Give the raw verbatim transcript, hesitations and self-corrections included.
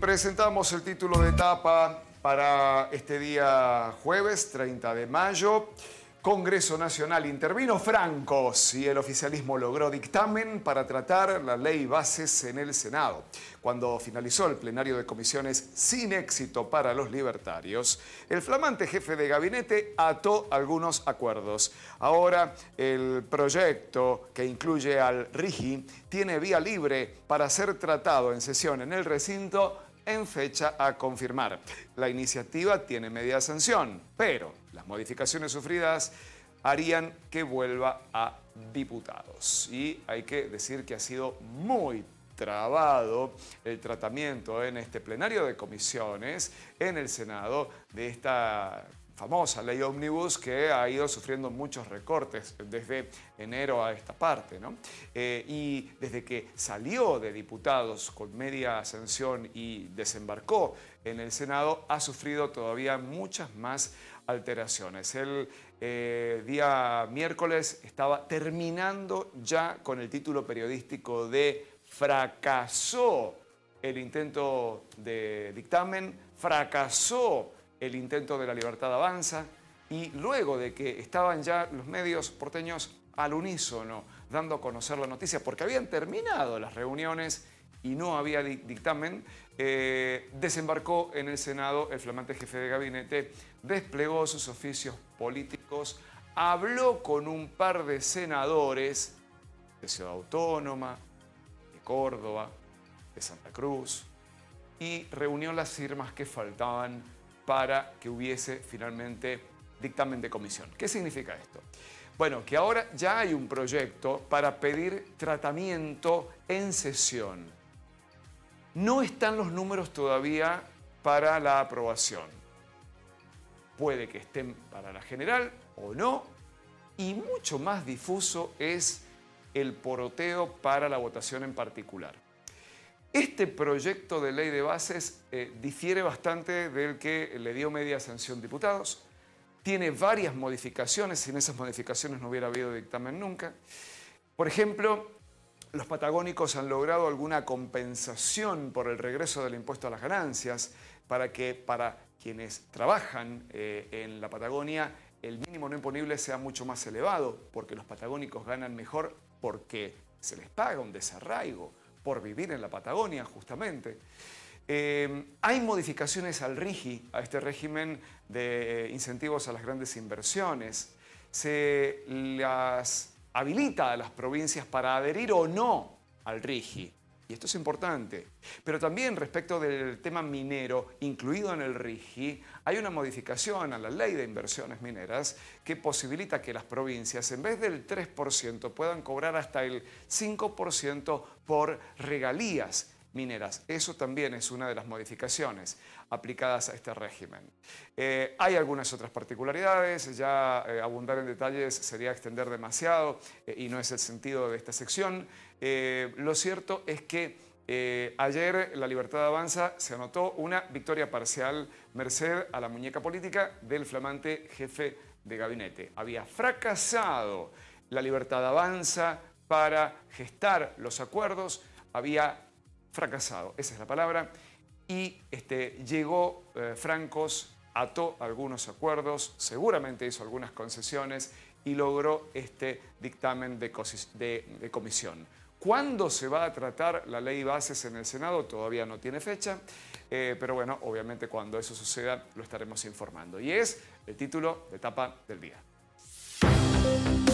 presentamos el título de tapa para este día jueves, treinta de mayo. Congreso Nacional intervino Franco y el oficialismo logró dictamen para tratar la Ley Bases en el Senado. Cuando finalizó el plenario de comisiones sin éxito para los libertarios, el flamante jefe de gabinete ató algunos acuerdos. Ahora el proyecto que incluye al RIGI tiene vía libre para ser tratado en sesión en el recinto en fecha a confirmar. La iniciativa tiene media sanción, pero las modificaciones sufridas harían que vuelva a diputados. Y hay que decir que ha sido muy trabado el tratamiento en este plenario de comisiones, en el Senado, de esta famosa ley ómnibus que ha ido sufriendo muchos recortes desde enero a esta parte, ¿no? Eh, y desde que salió de diputados con media sanción y desembarcó en el Senado, ha sufrido todavía muchas más alteraciones. El eh, día miércoles estaba terminando ya con el título periodístico de fracasó el intento de dictamen, fracasó el intento de la Libertad Avanza, y luego de que estaban ya los medios porteños al unísono dando a conocer la noticia, porque habían terminado las reuniones y no había dictamen, eh, desembarcó en el Senado el flamante jefe de gabinete, desplegó sus oficios políticos, habló con un par de senadores de Ciudad Autónoma, de Córdoba, de Santa Cruz, y reunió las firmas que faltaban para que hubiese finalmente dictamen de comisión. ¿Qué significa esto? Bueno, que ahora ya hay un proyecto para pedir tratamiento en sesión. No están los números todavía para la aprobación. Puede que estén para la general o no. Y mucho más difuso es el poroteo para la votación en particular. Este proyecto de ley de bases eh, difiere bastante del que le dio media sanción diputados. Tiene varias modificaciones. Sin esas modificaciones no hubiera habido dictamen nunca. Por ejemplo, los patagónicos han logrado alguna compensación por el regreso del impuesto a las ganancias para que para quienes trabajan eh, en la Patagonia el mínimo no imponible sea mucho más elevado, porque los patagónicos ganan mejor porque se les paga un desarraigo por vivir en la Patagonia, justamente. Eh, hay modificaciones al RIGI, a este régimen de incentivos a las grandes inversiones. Se las habilita a las provincias para adherir o no al RIGI. Y esto es importante. Pero también respecto del tema minero, incluido en el RIGI, hay una modificación a la Ley de Inversiones Mineras que posibilita que las provincias, en vez del tres por ciento, puedan cobrar hasta el cinco por ciento por regalías mineras. Eso también es una de las modificaciones aplicadas a este régimen. Eh, hay algunas otras particularidades, ya eh, abundar en detalles sería extender demasiado eh, y no es el sentido de esta sección. Eh, lo cierto es que eh, ayer la Libertad Avanza se anotó una victoria parcial merced a la muñeca política del flamante jefe de gabinete. Había fracasado la Libertad Avanza para gestar los acuerdos, había fracasado, esa es la palabra, y este, llegó eh, Francos, ató algunos acuerdos, seguramente hizo algunas concesiones y logró este dictamen de, de, de comisión. ¿Cuándo se va a tratar la ley bases en el Senado? Todavía no tiene fecha, eh, pero bueno, obviamente cuando eso suceda lo estaremos informando. Y es el título de tapa del día.